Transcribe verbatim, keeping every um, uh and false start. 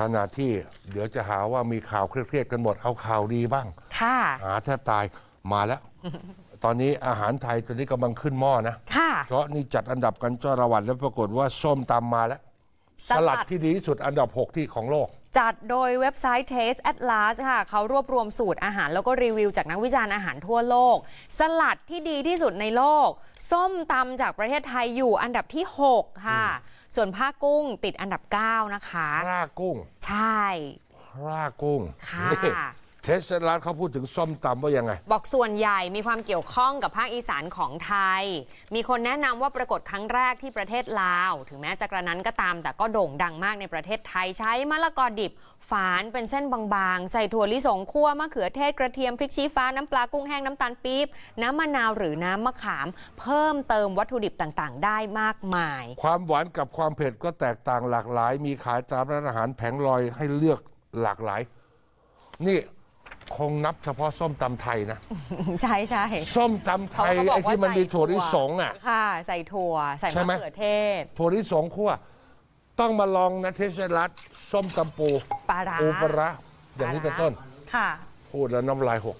ขณะที่เดี๋ยวจะหาว่ามีข่าวเครียดๆกันหมดเอาข่าวดีบ้างค่ะหาแทบตายมาแล้ว ตอนนี้อาหารไทยตอนนี้กำลังขึ้นหม้อนะค่ะเพราะนี่จัดอันดับกันจ้าระวันแล้วปรากฏว่าส้มตำมาแล้วสลัดที่ดีที่สุดอันดับหกที่ของโลกจัดโดยเว็บไซต์ Taste Atlas ค่ะเขารวบรวมสูตรอาหารแล้วก็รีวิวจากนักวิจารณ์อาหารทั่วโลกสลัดที่ดีที่สุดในโลกส้มตำจากประเทศไทยอยู่อันดับที่หกค่ะส่วนผ้ากุ้งติดอันดับเก้านะคะผ้ากุ้งใช่ผ้ากุ้งค่ะเทสต์ร้านเขาพูดถึงส้มตำว่ายังไงบอกส่วนใหญ่มีความเกี่ยวข้องกับภาคอีสานของไทยมีคนแนะนำว่าปรากฏครั้งแรกที่ประเทศลาวถึงแม้จะกระนั้นก็ตามแต่ก็โด่งดังมากในประเทศไทยใช้มะละกอดิบฝานเป็นเส้นบางๆใส่ถั่วลิสงคั่วมะเขือเทศกระเทียมพริกชี้ฟ้าน้ำปลากุ้งแห้งน้ำตาลปี๊บน้ำมะนาวหรือน้ำมะขามเพิ่มเติมวัตถุดิบต่างๆได้มากมายความหวานกับความเผ็ดก็แตกต่างหลากหลายมีขายตามร้านอาหารแผงลอยให้เลือกหลากหลายนี่คงนับเฉพาะส้มตำไทยนะใช่ใช่ส้มตำไทยไอ้ที่มันมีถั่วลิสงอ่ะค่ะใส่ถั่วใส่มะเขือเทศถั่วลิสงคั่วต้องมาลองนะเทสต์รัสส้มตำปูปลาร้าอย่างนี้เป็นต้นค่ะพูดแล้วน้ำลายหก